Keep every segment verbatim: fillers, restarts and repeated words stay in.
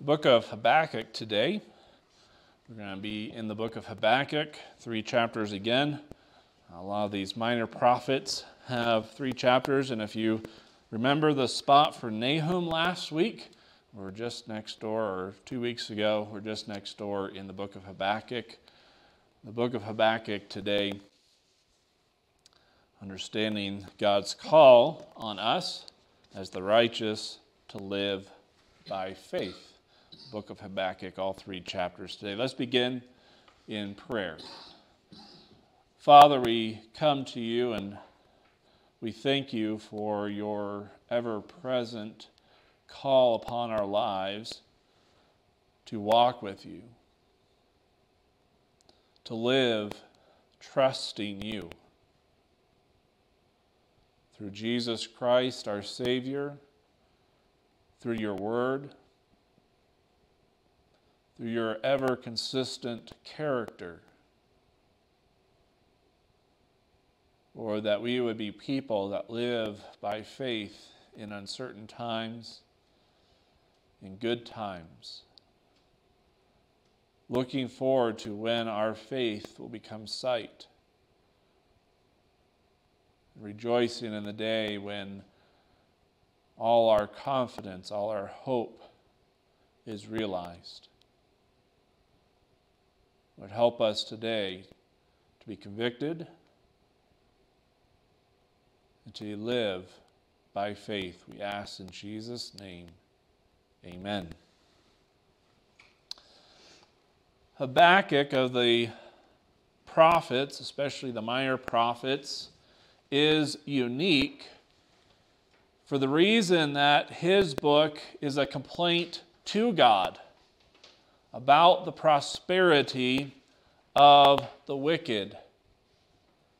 The book of Habakkuk today. We're going to be in the book of Habakkuk, three chapters again. A lot of these minor prophets have three chapters, and if you remember the spot for Nahum last week, we're just next door, or two weeks ago, we're just next door in the book of Habakkuk. The book of Habakkuk today, understanding God's call on us as the righteous to live by faith. Book of Habakkuk, all three chapters today. Let's begin in prayer. Father, we come to you and we thank you for your ever-present call upon our lives to walk with you, to live trusting you. Through Jesus Christ, our Savior, through your word, through your ever-consistent character, or that we would be people that live by faith in uncertain times, in good times, looking forward to when our faith will become sight, rejoicing in the day when all our confidence, all our hope is realized. Would help us today to be convicted and to live by faith. We ask in Jesus' name, amen. Habakkuk, of the prophets, especially the minor prophets, is unique for the reason that his book is a complaint to God about the prosperity of the wicked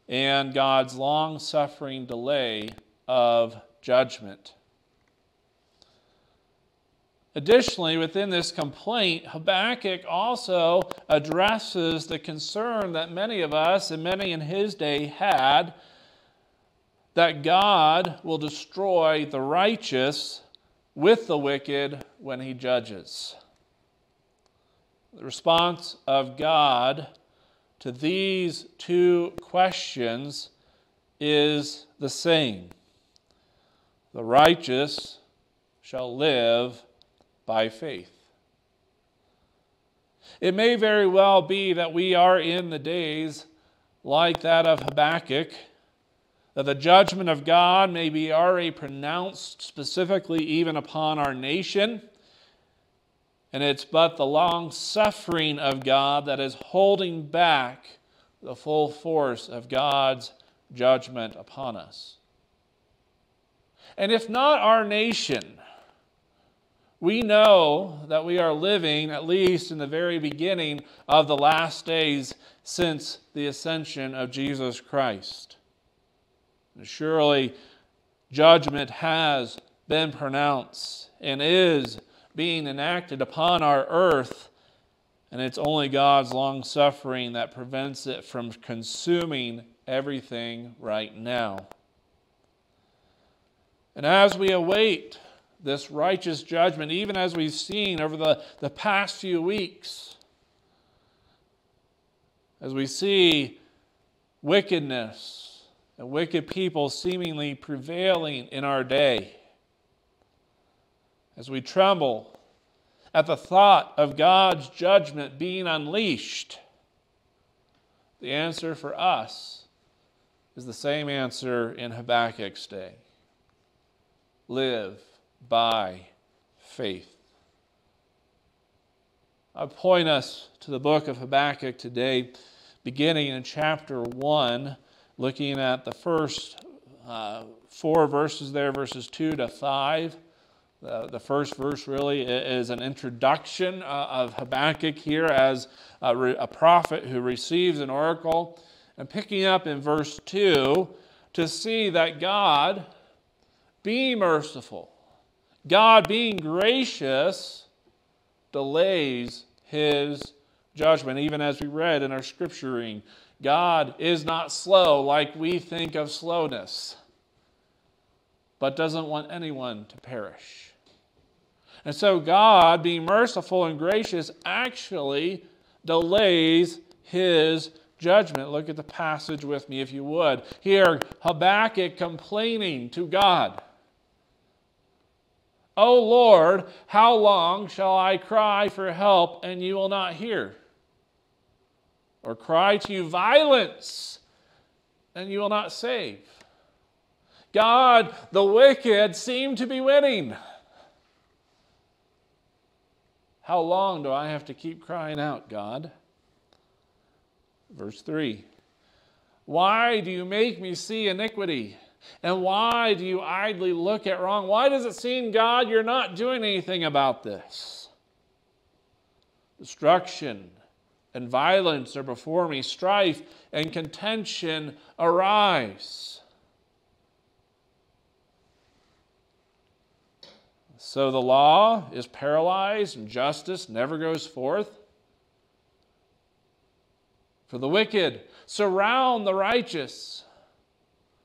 and God's long-suffering delay of judgment. Additionally, within this complaint, Habakkuk also addresses the concern that many of us and many in his day had that God will destroy the righteous with the wicked when he judges. The response of God to these two questions is the same. The righteous shall live by faith. It may very well be that we are in the days like that of Habakkuk, that the judgment of God may be already pronounced specifically even upon our nation. And it's but the long suffering of God that is holding back the full force of God's judgment upon us. And if not our nation, we know that we are living, at least in the very beginning of the last days since the ascension of Jesus Christ. And surely judgment has been pronounced and is being enacted upon our earth, and it's only God's long suffering that prevents it from consuming everything right now. And as we await this righteous judgment, even as we've seen over the, the past few weeks, as we see wickedness and wicked people seemingly prevailing in our day, as we tremble at the thought of God's judgment being unleashed, the answer for us is the same answer in Habakkuk's day. Live by faith. I point us to the book of Habakkuk today, beginning in chapter one, looking at the first uh, four verses there, verses two to five. Uh, the first verse really is an introduction uh, of Habakkuk here as a, re a prophet who receives an oracle. And picking up in verse two to see that God, being merciful, God being gracious, delays his judgment. Even as we read in our scripturing, God is not slow like we think of slowness, but doesn't want anyone to perish. And so God, being merciful and gracious, actually delays his judgment. Look at the passage with me, if you would. Here, Habakkuk complaining to God. O Lord, how long shall I cry for help and you will not hear? Or cry to you violence and you will not save? God, the wicked seem to be winning. How long do I have to keep crying out, God? Verse three. Why do you make me see iniquity? And why do you idly look at wrong? Why does it seem, God, you're not doing anything about this? Destruction and violence are before me. Strife and contention arise. So the law is paralyzed and justice never goes forth. For the wicked surround the righteous.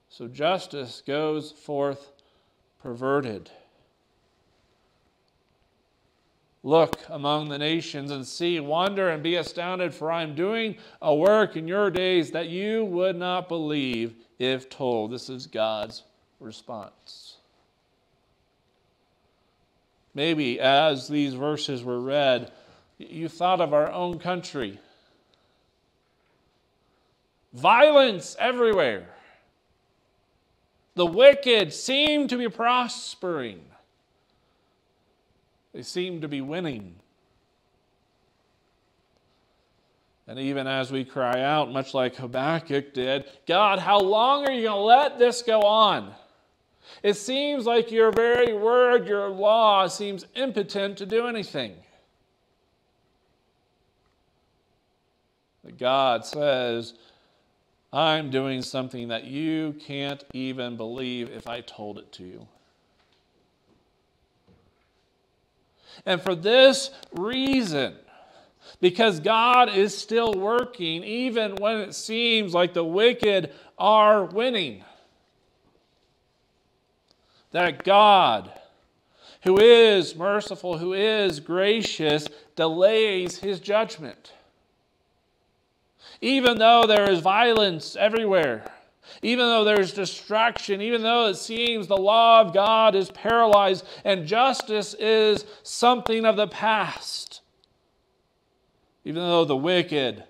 So justice goes forth perverted. Look among the nations and see, wonder and be astounded, for I am doing a work in your days that you would not believe if told. This is God's response. Maybe as these verses were read, you thought of our own country. Violence everywhere. The wicked seem to be prospering. They seem to be winning. And even as we cry out, much like Habakkuk did, God, how long are you going to let this go on? It seems like your very word, your law, seems impotent to do anything. But God says, I'm doing something that you can't even believe if I told it to you. And for this reason, because God is still working even when it seems like the wicked are winning, that God, who is merciful, who is gracious, delays his judgment. Even though there is violence everywhere, even though there's destruction, even though it seems the law of God is paralyzed and justice is something of the past, even though the wicked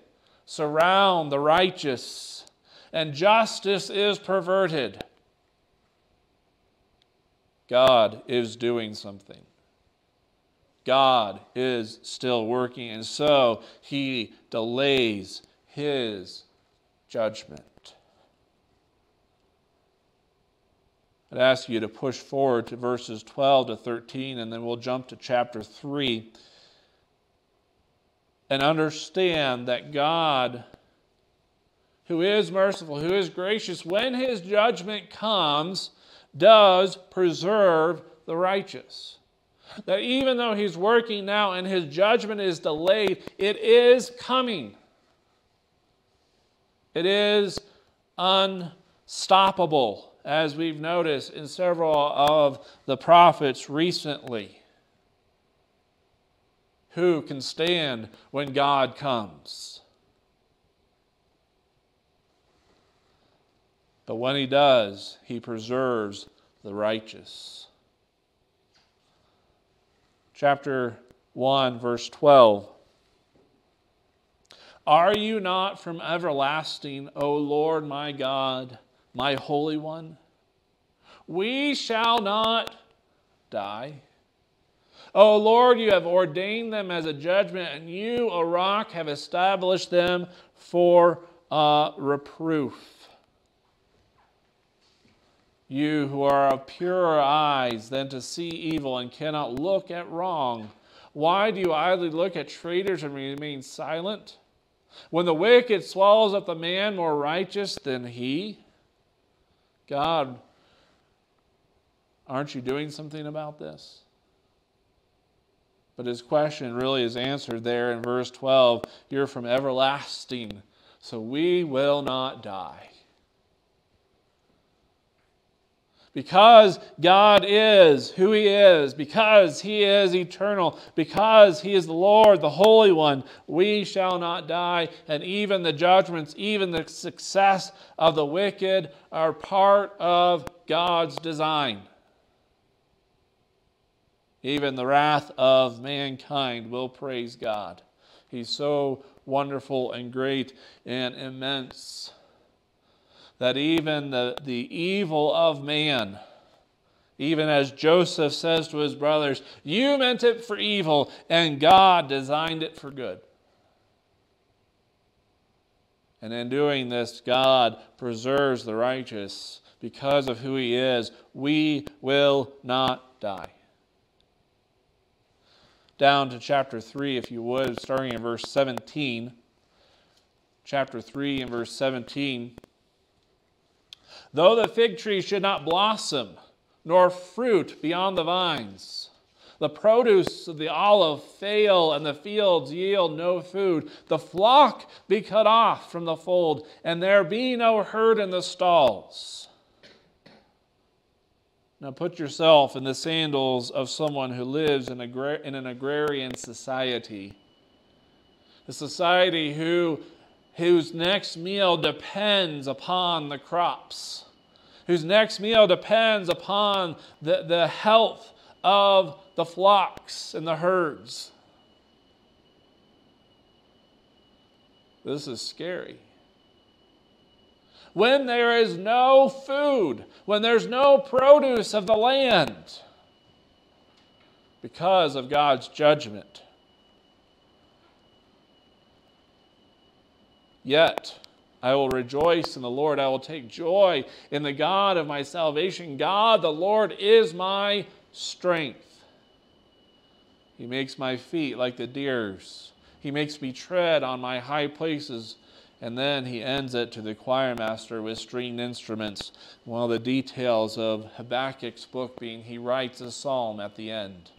surround the righteous and justice is perverted, God is doing something. God is still working, and so he delays his judgment. I'd ask you to push forward to verses twelve to thirteen, and then we'll jump to chapter three and understand that God, who is merciful, who is gracious, when his judgment comes, does preserve the righteous. That even though he's working now and his judgment is delayed, it is coming. It is unstoppable, as we've noticed in several of the prophets recently. Who can stand when God comes? But when he does, he preserves the righteous. Chapter one, verse twelve. Are you not from everlasting, O Lord my God, my Holy One? We shall not die. O Lord, you have ordained them as a judgment, and you, O Rock, have established them for a reproof. You who are of purer eyes than to see evil and cannot look at wrong, why do you idly look at traitors and remain silent? When the wicked swallows up the man more righteous than he, God, aren't you doing something about this? But his question really is answered there in verse twelve. You're from everlasting, so we will not die. Because God is who He is, because He is eternal, because He is the Lord, the Holy One, we shall not die. And even the judgments, even the success of the wicked are part of God's design. Even the wrath of mankind will praise God. He's so wonderful and great and immense, that even the, the evil of man, even as Joseph says to his brothers, you meant it for evil, and God designed it for good. And in doing this, God preserves the righteous. Because of who He is, we will not die. Down to chapter three, if you would, starting in verse seventeen. Chapter three and verse seventeen. Though the fig tree should not blossom, nor fruit beyond the vines, the produce of the olive fail, and the fields yield no food, the flock be cut off from the fold, and there be no herd in the stalls. Now put yourself in the sandals of someone who lives in, agra- in an agrarian society, a society who, whose next meal depends upon the crops, whose next meal depends upon the, the health of the flocks and the herds. This is scary. When there is no food, when there's no produce of the land, because of God's judgment. Yet I will rejoice in the Lord. I will take joy in the God of my salvation. God, the Lord, is my strength. He makes my feet like the deer's. He makes me tread on my high places. And then he ends it to the choir master with stringed instruments. One of the details of Habakkuk's book being he writes a psalm at the end.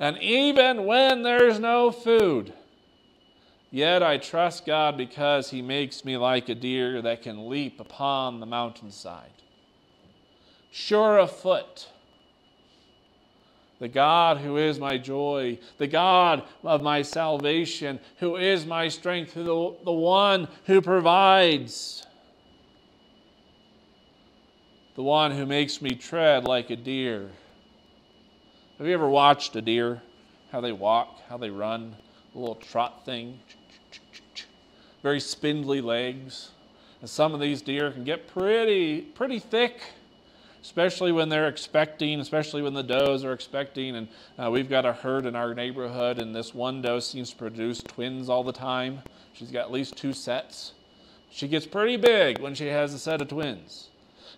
And even when there's no food, yet I trust God because He makes me like a deer that can leap upon the mountainside. Sure of foot, the God who is my joy, the God of my salvation, who is my strength, the, the one who provides, the one who makes me tread like a deer. Have you ever watched a deer? How they walk, how they run, a little trot thing. Very spindly legs. And some of these deer can get pretty, pretty thick, especially when they're expecting, especially when the does are expecting. And uh, we've got a herd in our neighborhood, and this one doe seems to produce twins all the time. She's got at least two sets. She gets pretty big when she has a set of twins.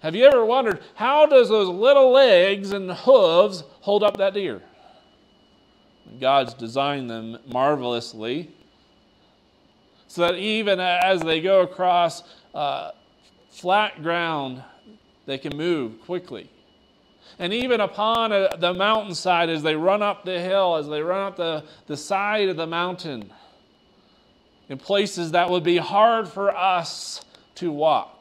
Have you ever wondered, how does those little legs and hooves hold up that deer? God's designed them marvelously, so that even as they go across uh, flat ground, they can move quickly. And even upon a, the mountainside, as they run up the hill, as they run up the, the side of the mountain, in places that would be hard for us to walk.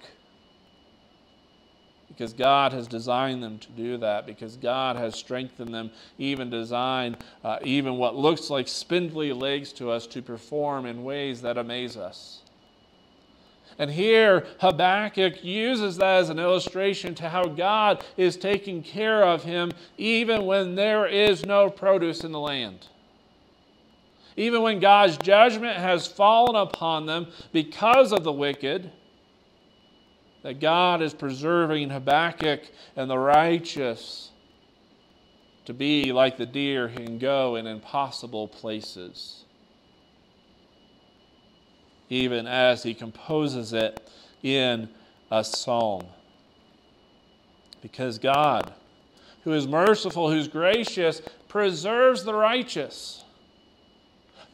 Because God has designed them to do that, because God has strengthened them, even designed uh, even what looks like spindly legs to us to perform in ways that amaze us. And here Habakkuk uses that as an illustration to how God is taking care of him even when there is no produce in the land. Even when God's judgment has fallen upon them because of the wicked, that God is preserving Habakkuk and the righteous to be like the deer who can go in impossible places. Even as he composes it in a psalm. Because God, who is merciful, who is gracious, preserves the righteous.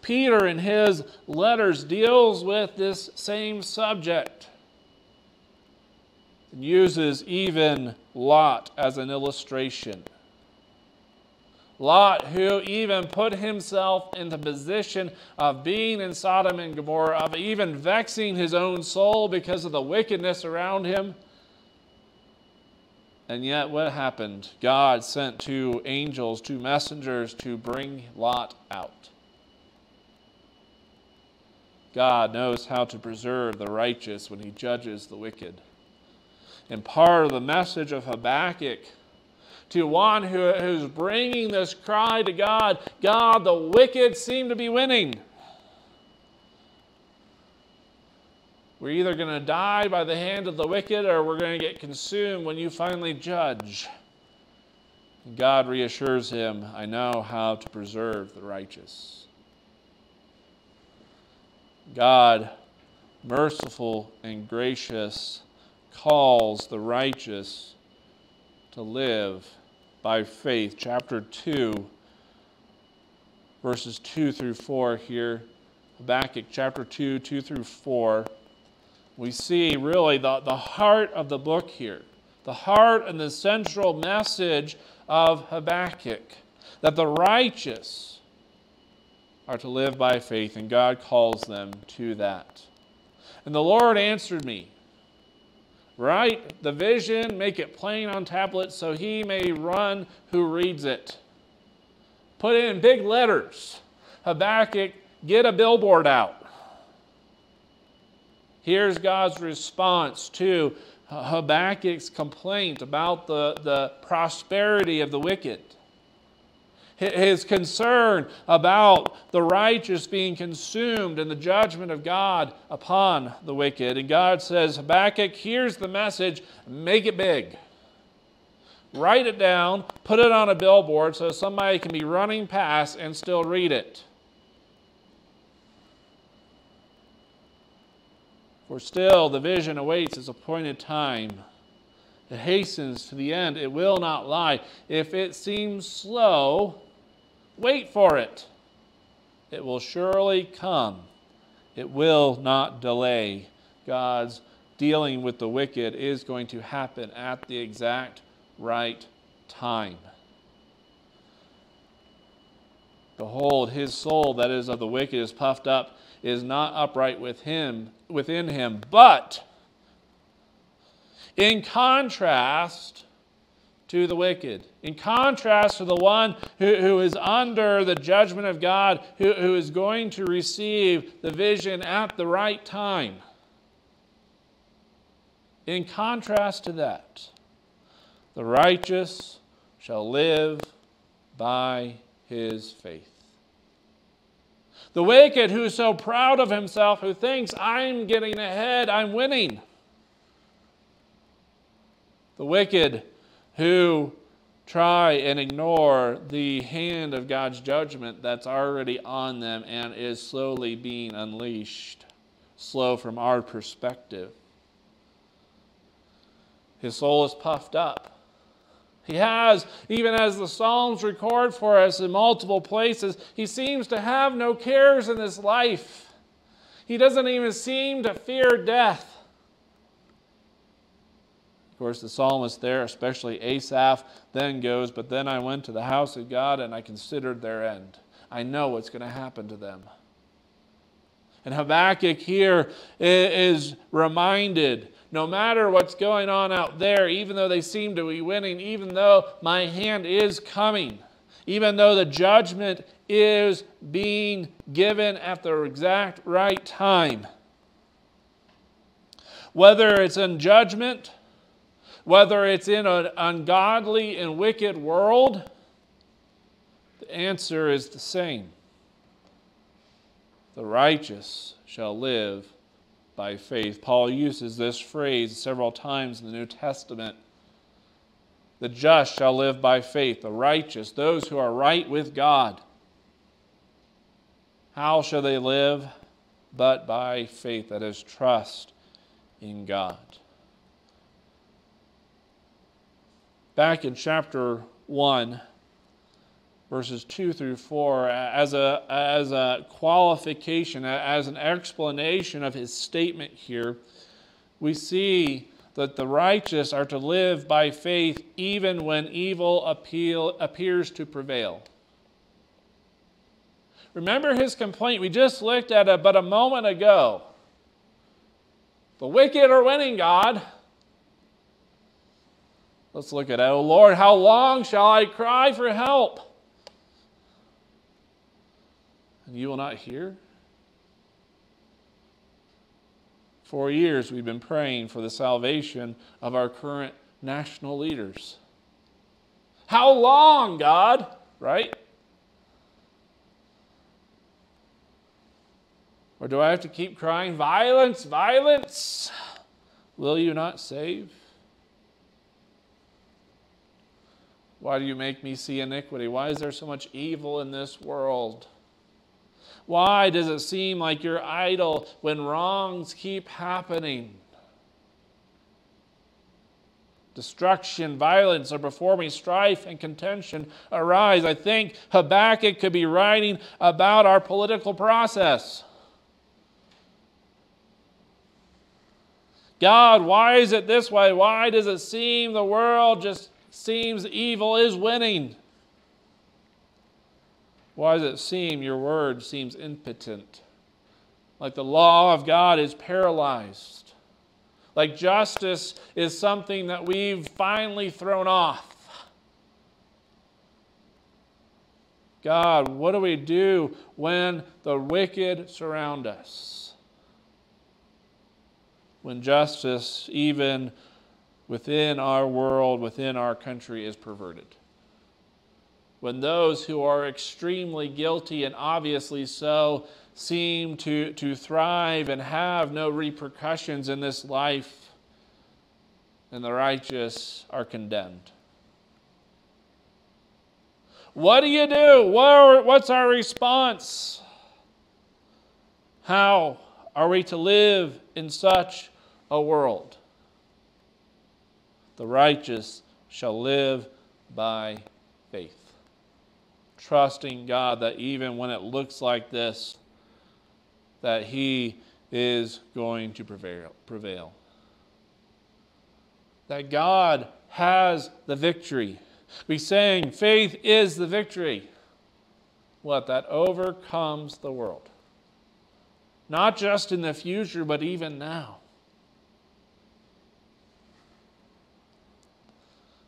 Peter, in his letters, deals with this same subject. Uses even Lot as an illustration. Lot, who even put himself in the position of being in Sodom and Gomorrah, of even vexing his own soul because of the wickedness around him, And yet what happened? God sent two angels, two messengers to bring Lot out. God knows how to preserve the righteous when he judges the wicked. And part of the message of Habakkuk to one who, who's bringing this cry to God, God, the wicked seem to be winning. We're either going to die by the hand of the wicked or we're going to get consumed when you finally judge. And God reassures him, I know how to preserve the righteous. God, merciful and gracious, calls the righteous to live by faith. Chapter two, verses two through four here. Habakkuk chapter two, two through four. We see really the, the heart of the book here, the heart and the central message of Habakkuk, that the righteous are to live by faith, and God calls them to that. And the Lord answered me, write the vision, make it plain on tablets, so he may run who reads it. Put it in big letters. Habakkuk, get a billboard out. Here's God's response to Habakkuk's complaint about the, the prosperity of the wicked. His concern about the righteous being consumed and the judgment of God upon the wicked. And God says, Habakkuk, here's the message, make it big. Write it down, put it on a billboard so somebody can be running past and still read it. For still the vision awaits its appointed time. It hastens to the end. It will not lie. If it seems slow, wait for it. It will surely come. It will not delay. God's dealing with the wicked is going to happen at the exact right time. Behold, his soul that is of the wicked is puffed up, is not upright with him, within him. But in contrast to the wicked, in contrast to the one who, who is under the judgment of God, who, who is going to receive the vision at the right time, in contrast to that, the righteous shall live by his faith. The wicked who is so proud of himself, who thinks, I'm getting ahead, I'm winning. The wicked who try and ignore the hand of God's judgment that's already on them and is slowly being unleashed. Slow from our perspective. His soul is puffed up. He has, even as the Psalms record for us in multiple places, he seems to have no cares in this life. He doesn't even seem to fear death. Of course, the psalmist there, especially Asaph, then goes, but then I went to the house of God and I considered their end. I know what's going to happen to them. And Habakkuk here is reminded, no matter what's going on out there, even though they seem to be winning, even though my hand is coming, even though the judgment is being given at the exact right time, whether it's in judgment, whether it's in an ungodly and wicked world, the answer is the same. The righteous shall live by faith. Paul uses this phrase several times in the New Testament. The just shall live by faith, the righteous, those who are right with God. How shall they live? But by faith, that is, trust in God. Back in chapter one, verses two through four, as a, as a qualification, as an explanation of his statement here, we see that the righteous are to live by faith even when evil appeal, appears to prevail. Remember his complaint. We just looked at it but a moment ago. The wicked are winning, God. Let's look at it. Oh Lord, how long shall I cry for help? And you will not hear? For years we've been praying for the salvation of our current national leaders. How long, God? Right? Or do I have to keep crying, violence, violence? Will you not save? Why do you make me see iniquity? Why is there so much evil in this world? Why does it seem like you're idle when wrongs keep happening? Destruction, violence are before me, strife and contention arise. I think Habakkuk could be writing about our political process. God, why is it this way? Why does it seem the world just seems evil is winning? Why does it seem your word seems impotent? Like the law of God is paralyzed. Like justice is something that we've finally thrown off. God, what do we do when the wicked surround us? When justice, even within our world, within our country, is perverted. When those who are extremely guilty and obviously so seem to, to thrive and have no repercussions in this life, and the righteous are condemned. What do you do? What's our response? How are we to live in such a world? The righteous shall live by faith. Trusting God that even when it looks like this, that He is going to prevail. prevail. That God has the victory. We sang, faith is the victory. What? That overcomes the world. Not just in the future, but even now.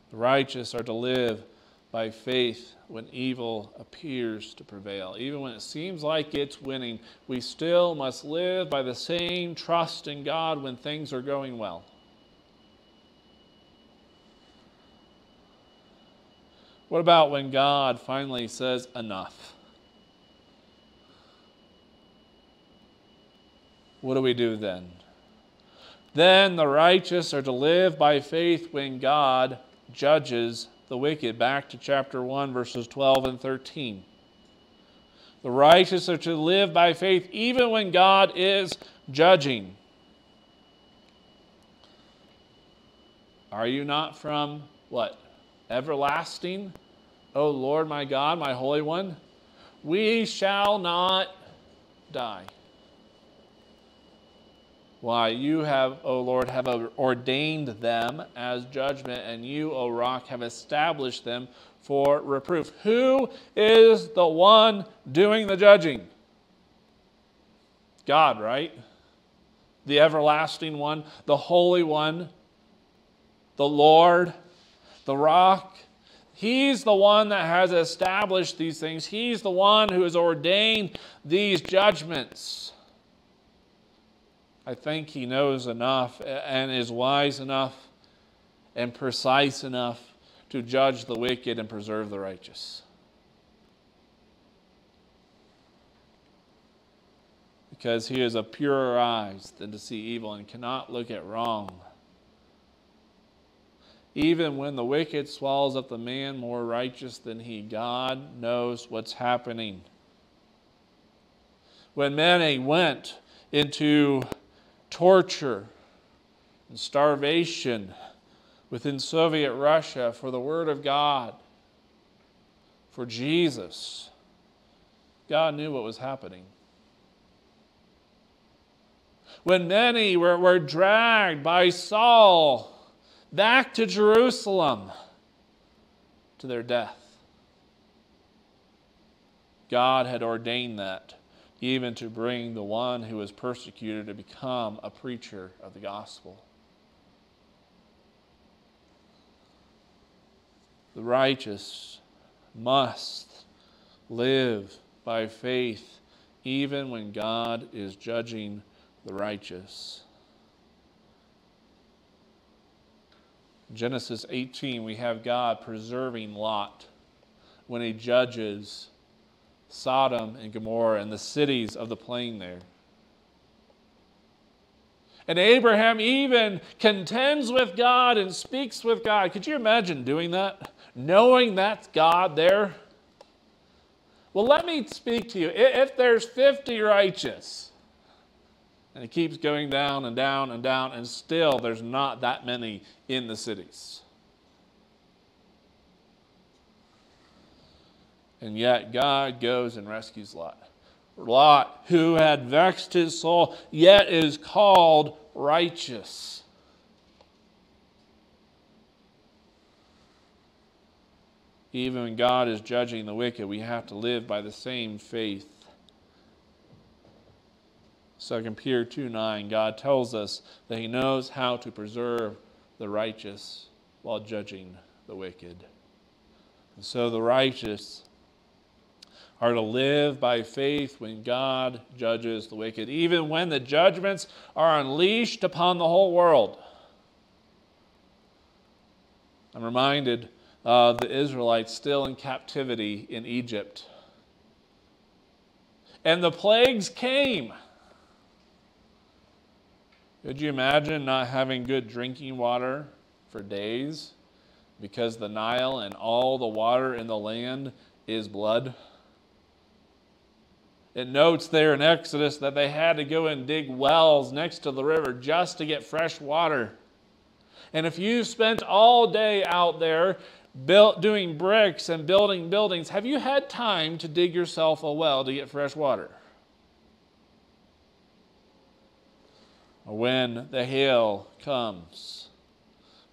The righteous are to live by faith when evil appears to prevail. Even when it seems like it's winning, we still must live by the same trust in God when things are going well. What about when God finally says enough? What do we do then? Then the righteous are to live by faith when God judges the wicked. Back to chapter one, verses twelve and thirteen. The righteous are to live by faith even when God is judging. Are you not from, what? Everlasting? O Lord, my God, my Holy One, we shall not die. Why, you have, O Lord, have ordained them as judgment, and you, O Rock, have established them for reproof. Who is the one doing the judging? God, right? The everlasting one, the Holy One, the Lord, the Rock. He's the one that has established these things. He's the one who has ordained these judgments. I think He knows enough and is wise enough and precise enough to judge the wicked and preserve the righteous. Because He is of purer eyes than to see evil and cannot look at wrong. Even when the wicked swallows up the man more righteous than he, God knows what's happening. When many went into torture and starvation within Soviet Russia for the Word of God, for Jesus, God knew what was happening. When many were, were dragged by Saul back to Jerusalem to their death, God had ordained that, even to bring the one who was persecuted to become a preacher of the gospel. The righteous must live by faith even when God is judging the righteous. Genesis eighteen, we have God preserving Lot when he judges Sodom and Gomorrah and the cities of the plain there. And Abraham even contends with God and speaks with God. Could you imagine doing that? Knowing that's God there? Well, let me speak to you. If there's fifty righteous, and it keeps going down and down and down, and still there's not that many in the cities. And yet God goes and rescues Lot. Lot, who had vexed his soul, yet is called righteous. Even when God is judging the wicked, we have to live by the same faith. Second Peter two nine, God tells us that he knows how to preserve the righteous while judging the wicked. And so the righteous are to live by faith when God judges the wicked, even when the judgments are unleashed upon the whole world. I'm reminded of the Israelites still in captivity in Egypt. And the plagues came. Could you imagine not having good drinking water for days because the Nile and all the water in the land is blood? It notes there in Exodus that they had to go and dig wells next to the river just to get fresh water. And if you spent all day out there built, doing bricks and building buildings, have you had time to dig yourself a well to get fresh water? When the hail comes,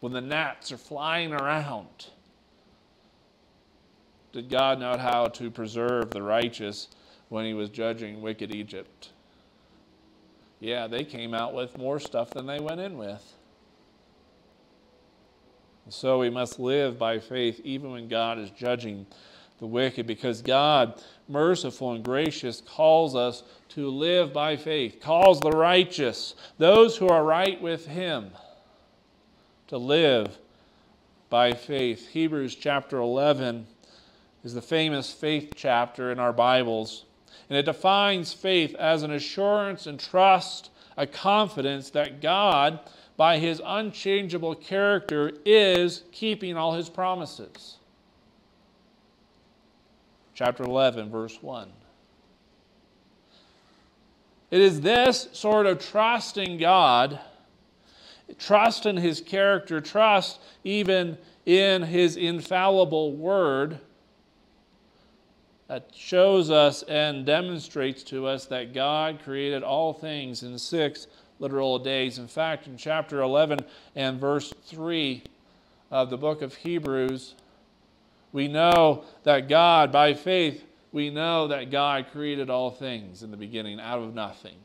when the gnats are flying around, did God know how to preserve the righteous when he was judging wicked Egypt? Yeah, they came out with more stuff than they went in with. And so we must live by faith even when God is judging the wicked, because God, merciful and gracious, calls us to live by faith, calls the righteous, those who are right with him, to live by faith. Hebrews chapter eleven is the famous faith chapter in our Bibles. And it defines faith as an assurance and trust, a confidence that God, by his unchangeable character, is keeping all his promises. Chapter eleven, verse one. It is this sort of trust in God, trust in his character, trust even in his infallible word, that shows us and demonstrates to us that God created all things in six literal days. In fact, in chapter eleven and verse three of the book of Hebrews, we know that God, by faith, we know that God created all things in the beginning out of nothing.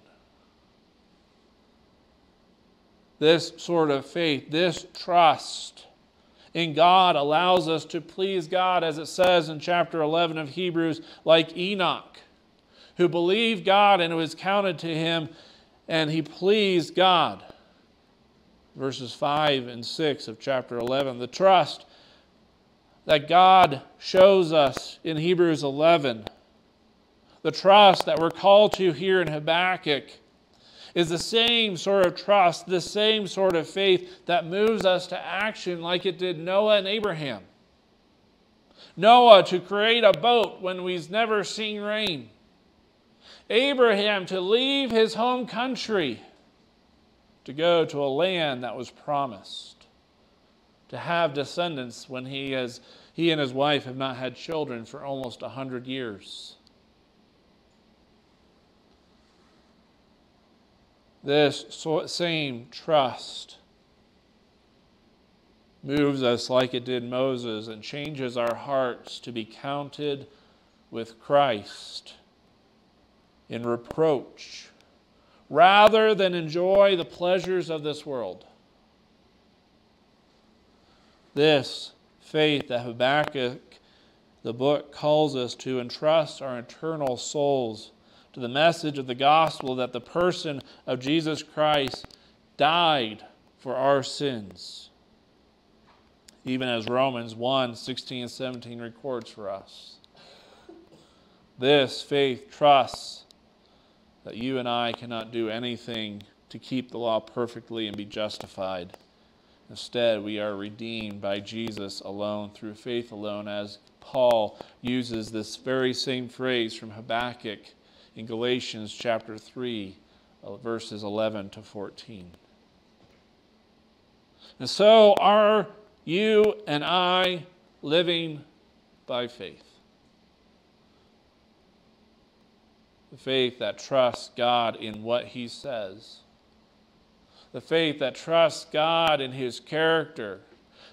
This sort of faith, this trust in God allows us to please God, as it says in chapter eleven of Hebrews, like Enoch, who believed God and it was counted to him, and he pleased God. Verses five and six of chapter eleven, the trust that God shows us in Hebrews eleven, the trust that we're called to here in Habakkuk, is the same sort of trust, the same sort of faith that moves us to action like it did Noah and Abraham. Noah to create a boat when we've never seen rain. Abraham to leave his home country to go to a land that was promised, to have descendants when he, has, he and his wife have not had children for almost a hundred years. This same trust moves us like it did Moses and changes our hearts to be counted with Christ in reproach rather than enjoy the pleasures of this world. This faith that Habakkuk, the book, calls us to entrust our eternal souls to the message of the gospel that the person of Jesus Christ died for our sins, even as Romans one, sixteen and seventeen records for us. This faith trusts that you and I cannot do anything to keep the law perfectly and be justified. Instead, we are redeemed by Jesus alone, through faith alone, as Paul uses this very same phrase from Habakkuk in Galatians chapter three, verses eleven to fourteen. And so are you and I living by faith. The faith that trusts God in what He says. The faith that trusts God in His character.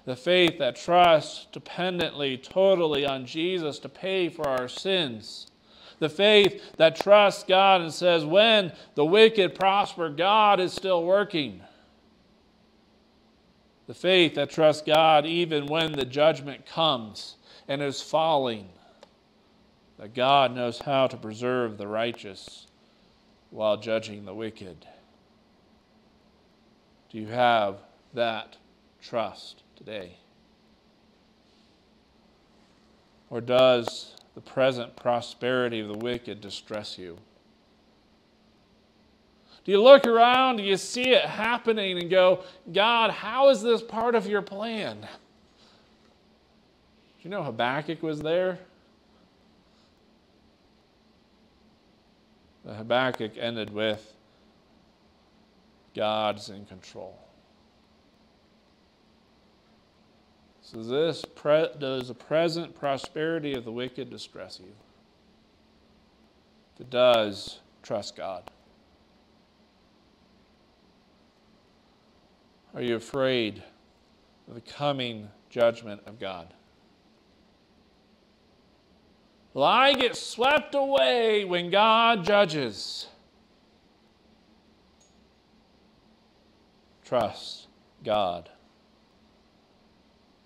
The faith that trusts dependently, totally on Jesus to pay for our sins. The faith that trusts God and says, when the wicked prosper, God is still working. The faith that trusts God even when the judgment comes and is falling, that God knows how to preserve the righteous while judging the wicked. Do you have that trust today? Or does the present prosperity of the wicked distress you? Do you look around, do you see it happening and go, God, how is this part of your plan? Do you know Habakkuk was there? The Habakkuk ended with, God's in control. So this pre does the present prosperity of the wicked distress you? If it does, trust God. Are you afraid of the coming judgment of God? Will I get swept away when God judges? Trust God.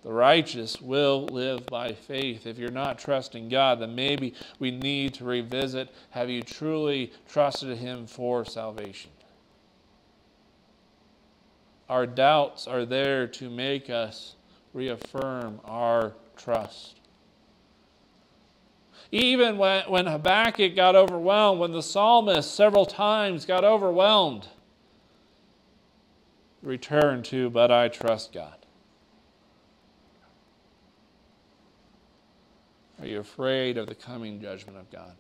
The righteous will live by faith. If you're not trusting God, then maybe we need to revisit, have you truly trusted Him for salvation? Our doubts are there to make us reaffirm our trust. Even when, when Habakkuk got overwhelmed, when the psalmist several times got overwhelmed, return to, but I trust God. Are you afraid of the coming judgment of God?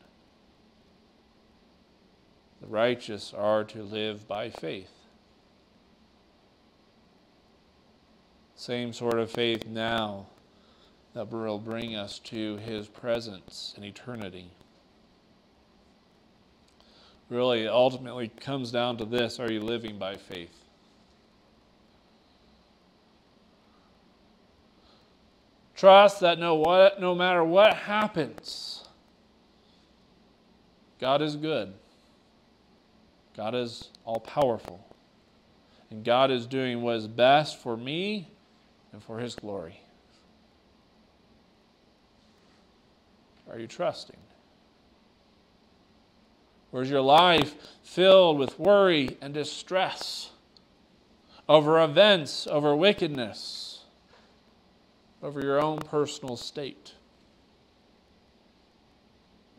The righteous are to live by faith. Same sort of faith now that will bring us to His presence in eternity. Really, it ultimately comes down to this. Are you living by faith? Trust that no, what, no matter what happens, God is good. God is all-powerful. And God is doing what is best for me and for His glory. Are you trusting? Or is your life filled with worry and distress over events, over wickedness, over your own personal state?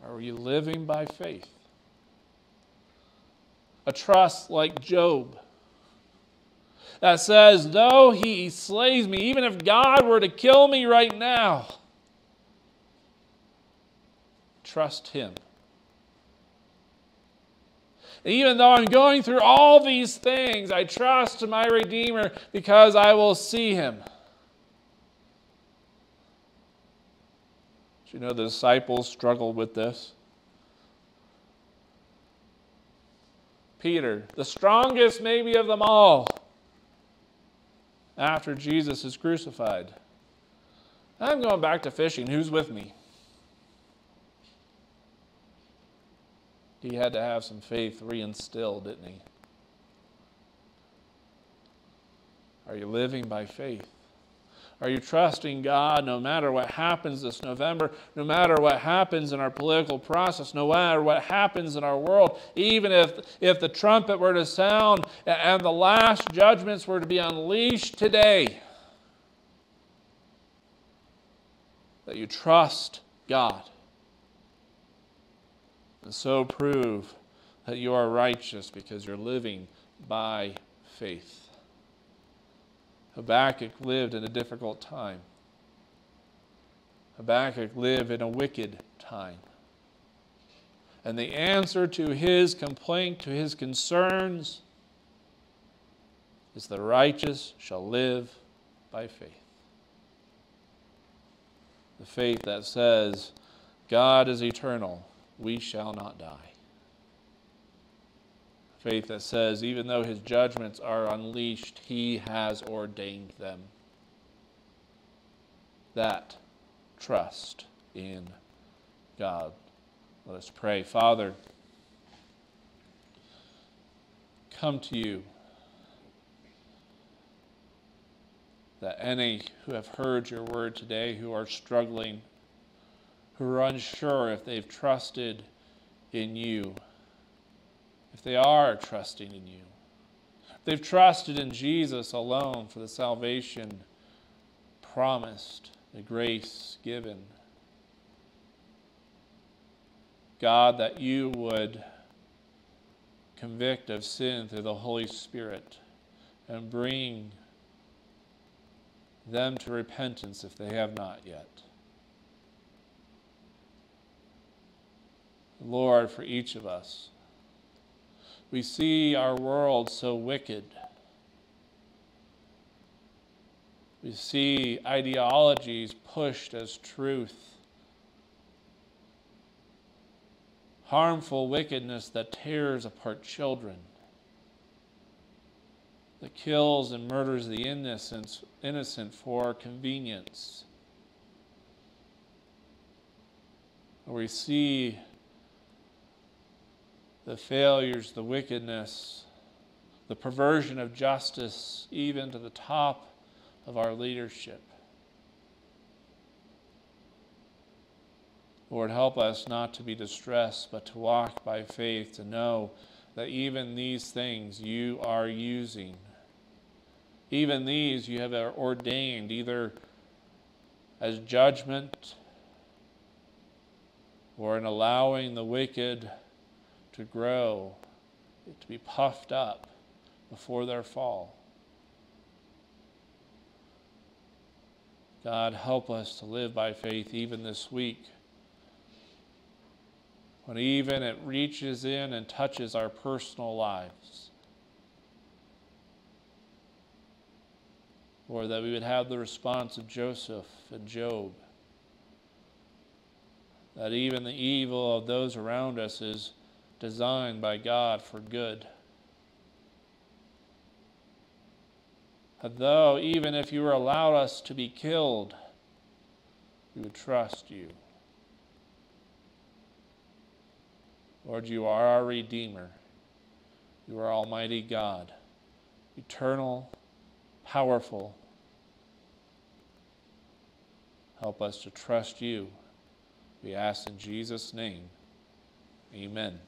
Are you living by faith? A trust like Job that says, though he slays me, even if God were to kill me right now, trust Him. Even though I'm going through all these things, I trust my Redeemer because I will see Him. Do you know the disciples struggled with this? Peter, the strongest maybe of them all, after Jesus is crucified, I'm going back to fishing. Who's with me? He had to have some faith reinstilled, didn't he? Are you living by faith? Are you trusting God no matter what happens this November, no matter what happens in our political process, no matter what happens in our world, even if, if the trumpet were to sound and the last judgments were to be unleashed today, that you trust God and so prove that you are righteous because you're living by faith. Habakkuk lived in a difficult time. Habakkuk lived in a wicked time. And the answer to his complaint, to his concerns, is the righteous shall live by faith. The faith that says, God is eternal, we shall not die. Faith that says, even though his judgments are unleashed, he has ordained them. That trust in God. Let us pray. Father, come to you that any who have heard your word today, who are struggling, who are unsure if they've trusted in you, if they are trusting in you, if they've trusted in Jesus alone for the salvation promised, the grace given, God, that you would convict of sin through the Holy Spirit and bring them to repentance if they have not yet. Lord, for each of us, we see our world so wicked. We see ideologies pushed as truth. Harmful wickedness that tears apart children, that kills and murders the innocent, innocent for convenience. We see the failures, the wickedness, the perversion of justice, even to the top of our leadership. Lord, help us not to be distressed, but to walk by faith, to know that even these things you are using. Even these you have ordained, either as judgment or in allowing the wicked to grow, to be puffed up before their fall. God, help us to live by faith even this week, when even it reaches in and touches our personal lives. Lord, that we would have the response of Joseph and Job, that even the evil of those around us is designed by God for good. That though, even if you were allowed us to be killed, we would trust you. Lord, you are our Redeemer. You are Almighty God, eternal, powerful. Help us to trust you. We ask in Jesus' name. Amen.